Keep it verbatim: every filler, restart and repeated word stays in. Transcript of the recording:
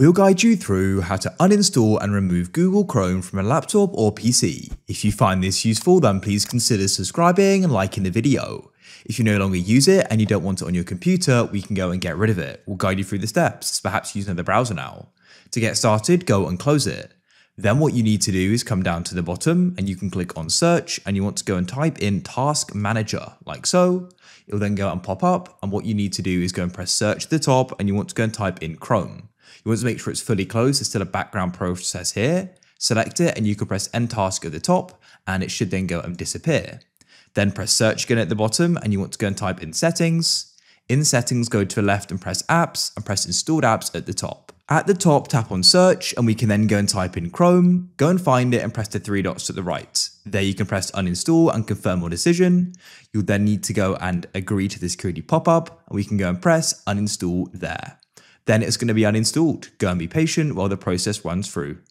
We'll guide you through how to uninstall and remove Google Chrome from a laptop or P C. If you find this useful, then please consider subscribing and liking the video. If you no longer use it and you don't want it on your computer, we can go and get rid of it. We'll guide you through the steps, perhaps use another browser now. To get started, go and close it. Then what you need to do is come down to the bottom and you can click on search, and you want to go and type in Task Manager, like so. It'll then go and pop up, and what you need to do is go and press search at the top, and you want to go and type in Chrome. You want to make sure it's fully closed, there's still a background process here. Select it and you can press end task at the top, and it should then go and disappear. Then press search again at the bottom, and you want to go and type in settings. In settings, go to the left and press apps, and press installed apps at the top. At the top, tap on search, and we can then go and type in Chrome, go and find it and press the three dots to the right. There you can press uninstall and confirm your decision. You'll then need to go and agree to the security pop-up, and we can go and press uninstall there. Then it's going to be uninstalled. Go and be patient while the process runs through.